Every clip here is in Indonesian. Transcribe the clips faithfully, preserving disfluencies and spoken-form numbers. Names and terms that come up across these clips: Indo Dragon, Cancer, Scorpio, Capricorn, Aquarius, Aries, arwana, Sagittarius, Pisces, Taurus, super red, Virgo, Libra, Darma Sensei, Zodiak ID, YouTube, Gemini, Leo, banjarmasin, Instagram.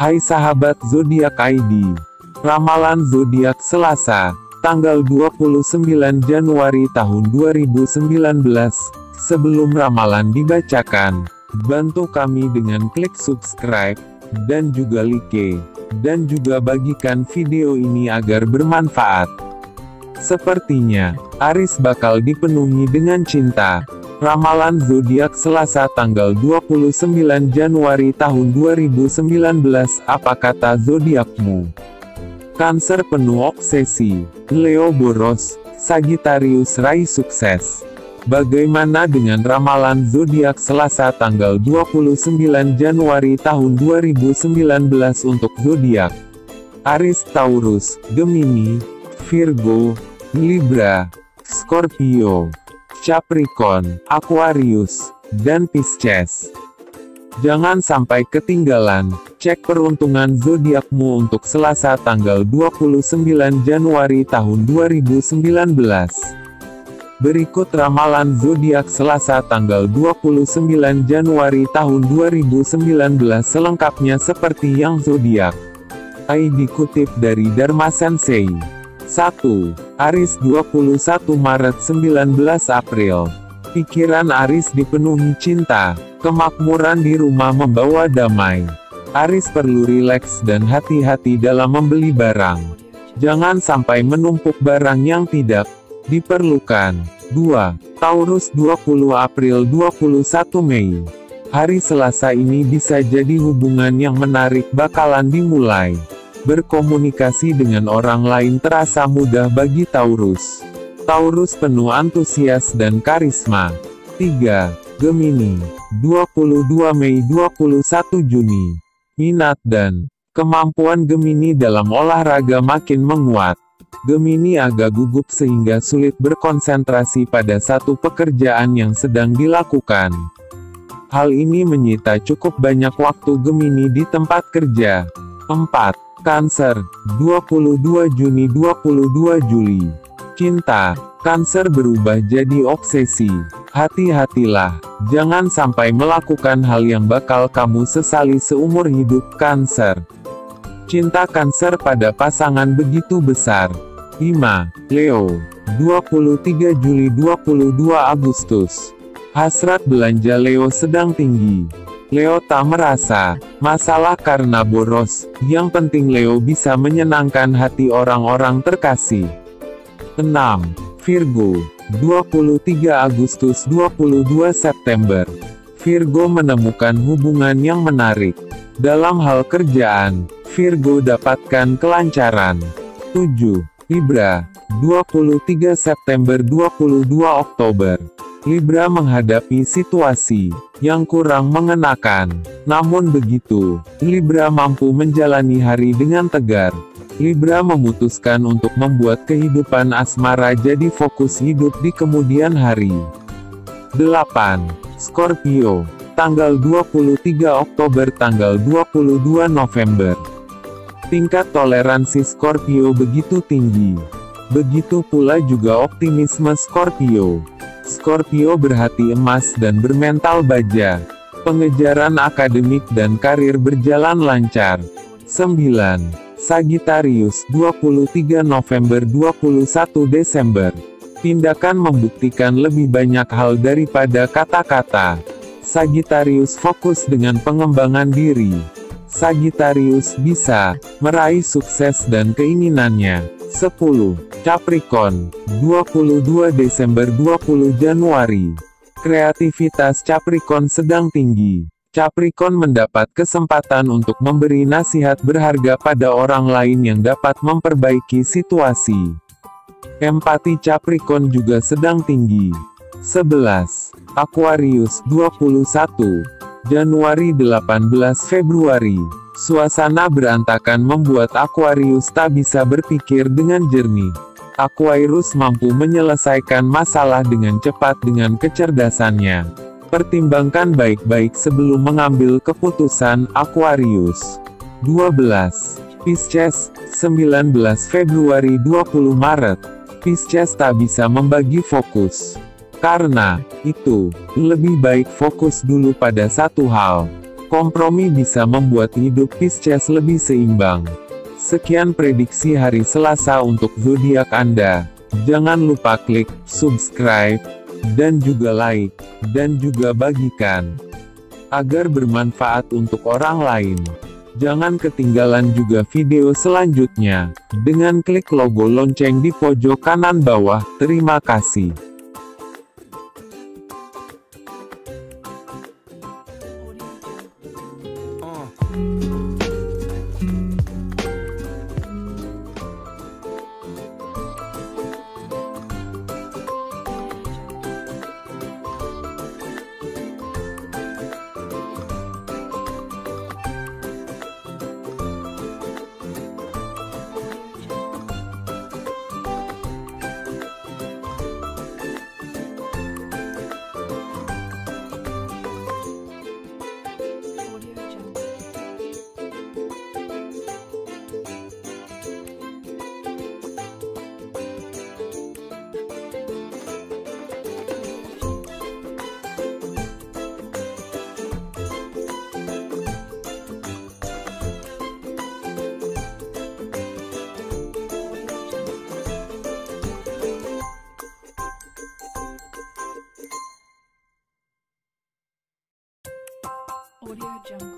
Hai sahabat Zodiak I D. Ramalan Zodiak Selasa, tanggal dua puluh sembilan Januari tahun dua ribu sembilan belas. Sebelum ramalan dibacakan, bantu kami dengan klik subscribe, dan juga like, dan juga bagikan video ini agar bermanfaat. Sepertinya, Aries bakal dipenuhi dengan cinta. Ramalan Zodiak Selasa tanggal dua puluh sembilan Januari tahun dua ribu sembilan belas, apa kata zodiakmu? Cancer penuh obsesi, Leo boros, Sagittarius raih sukses. Bagaimana dengan ramalan zodiak Selasa tanggal dua puluh sembilan Januari tahun dua ribu sembilan belas untuk zodiak Aries, Taurus, Gemini, Virgo, Libra, Scorpio, Capricorn, Aquarius, dan Pisces. Jangan sampai ketinggalan, cek peruntungan zodiakmu untuk Selasa tanggal dua puluh sembilan Januari tahun dua ribu sembilan belas. Berikut ramalan zodiak Selasa tanggal dua puluh sembilan Januari tahun dua ribu sembilan belas selengkapnya seperti yang zodiak I D kutip dari Darma Sensei. satu. Aries dua puluh satu Maret sampai sembilan belas April. Pikiran Aries dipenuhi cinta, kemakmuran di rumah membawa damai. Aries perlu rileks dan hati-hati dalam membeli barang. Jangan sampai menumpuk barang yang tidak diperlukan. dua. Taurus dua puluh April sampai dua puluh satu Mei. Hari Selasa ini bisa jadi hubungan yang menarik bakalan dimulai. Berkomunikasi dengan orang lain terasa mudah bagi Taurus. Taurus penuh antusias dan karisma. tiga. Gemini, dua puluh dua Mei sampai dua puluh satu Juni. Minat dan kemampuan Gemini dalam olahraga makin menguat. Gemini agak gugup sehingga sulit berkonsentrasi pada satu pekerjaan yang sedang dilakukan. Hal ini menyita cukup banyak waktu Gemini di tempat kerja. empat. Cancer, dua puluh dua Juni sampai dua puluh dua Juli. Cinta, Cancer berubah jadi obsesi. Hati-hatilah, jangan sampai melakukan hal yang bakal kamu sesali seumur hidup Cancer. Cinta Cancer pada pasangan begitu besar. lima. Leo, dua puluh tiga Juli sampai dua puluh dua Agustus. Hasrat belanja Leo sedang tinggi. Leo tak merasa masalah karena boros, yang penting Leo bisa menyenangkan hati orang-orang terkasih. enam. Virgo, dua puluh tiga Agustus sampai dua puluh dua September. Virgo menemukan hubungan yang menarik. Dalam hal kerjaan, Virgo dapatkan kelancaran. tujuh. Libra, dua puluh tiga September sampai dua puluh dua Oktober. Libra menghadapi situasi yang kurang mengenakan. Namun begitu, Libra mampu menjalani hari dengan tegar. Libra memutuskan untuk membuat kehidupan asmara jadi fokus hidup di kemudian hari. delapan. Scorpio, tanggal dua puluh tiga Oktober tanggal dua puluh dua November. Tingkat toleransi Scorpio begitu tinggi. Begitu pula juga optimisme Scorpio. Scorpio berhati emas dan bermental baja. Pengejaran akademik dan karir berjalan lancar. sembilan. Sagittarius, dua puluh tiga November sampai dua puluh satu Desember. Tindakan membuktikan lebih banyak hal daripada kata-kata. Sagittarius fokus dengan pengembangan diri. Sagittarius bisa meraih sukses dan keinginannya. sepuluh. Capricorn, dua puluh dua Desember sampai dua puluh Januari. Kreativitas Capricorn sedang tinggi. Capricorn mendapat kesempatan untuk memberi nasihat berharga pada orang lain yang dapat memperbaiki situasi. Empati Capricorn juga sedang tinggi. sebelas. Aquarius, dua puluh satu Januari sampai delapan belas Februari. Suasana berantakan membuat Aquarius tak bisa berpikir dengan jernih. Aquarius mampu menyelesaikan masalah dengan cepat dengan kecerdasannya. Pertimbangkan baik-baik sebelum mengambil keputusan, Aquarius. dua belas. Pisces, sembilan belas Februari sampai dua puluh Maret. Pisces tak bisa membagi fokus. Karena itu, lebih baik fokus dulu pada satu hal. Kompromi bisa membuat hidup Pisces lebih seimbang. Sekian prediksi hari Selasa untuk zodiak Anda. Jangan lupa klik subscribe, dan juga like, dan juga bagikan, agar bermanfaat untuk orang lain. Jangan ketinggalan juga video selanjutnya, dengan klik logo lonceng di pojok kanan bawah. Terima kasih. Audio Jungle.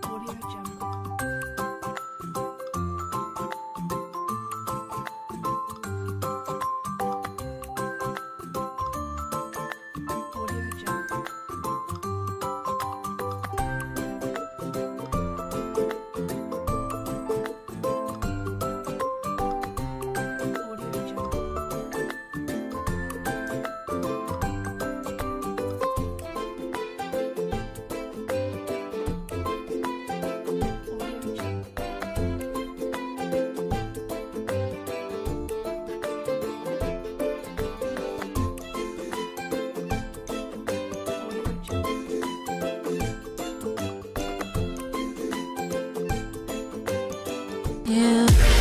Audio Jungle. Yeah.